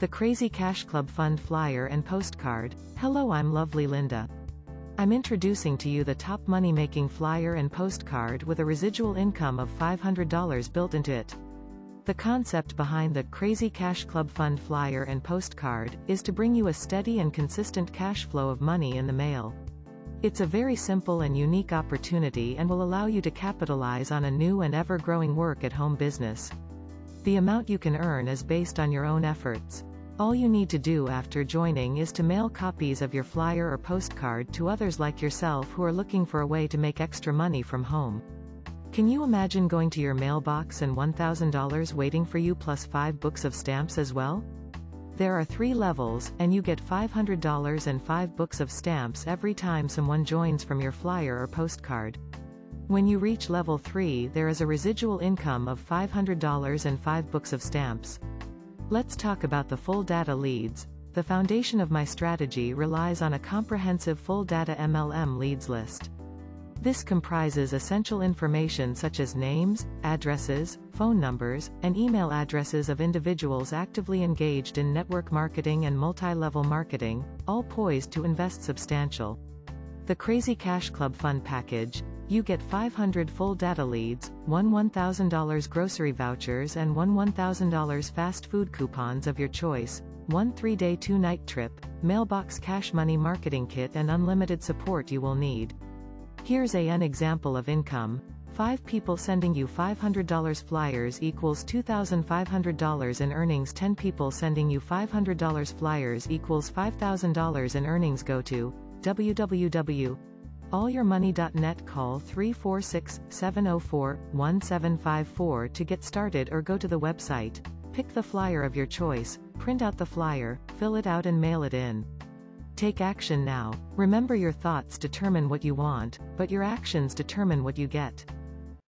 The Crazy Cash Club Fund Flyer and Postcard. Hello, I'm Lovely Linda. I'm introducing to you the top money-making flyer and postcard with a residual income of $500 built into it. The concept behind the Crazy Cash Club Fund Flyer and Postcard is to bring you a steady and consistent cash flow of money in the mail. It's a very simple and unique opportunity and will allow you to capitalize on a new and ever-growing work-at-home business. The amount you can earn is based on your own efforts. All you need to do after joining is to mail copies of your flyer or postcard to others like yourself who are looking for a way to make extra money from home. Can you imagine going to your mailbox and $1,000 waiting for you plus 5 books of stamps as well? There are 3 levels, and you get $500 and 5 books of stamps every time someone joins from your flyer or postcard. When you reach level 3, there is a residual income of $500 and 5 books of stamps. Let's talk about the full data leads. The foundation of my strategy relies on a comprehensive full data MLM leads list. This comprises essential information such as names, addresses, phone numbers, and email addresses of individuals actively engaged in network marketing and multi-level marketing, all poised to invest substantial. The Crazy Cash Club Fund Package. You get 500 full data leads, 1 $1,000 grocery vouchers and 1 $1,000 fast food coupons of your choice, 1 3-day 2-night trip, mailbox cash money marketing kit and unlimited support you will need. Here's an example of income. 5 people sending you $500 flyers equals $2,500 in earnings. 10 people sending you $500 flyers equals $5,000 in earnings. Go to www. AllYourMoney.net, call 346-704-1754 to get started, or go to the website, pick the flyer of your choice, print out the flyer, fill it out and mail it in. Take action now. Remember, your thoughts determine what you want, but your actions determine what you get.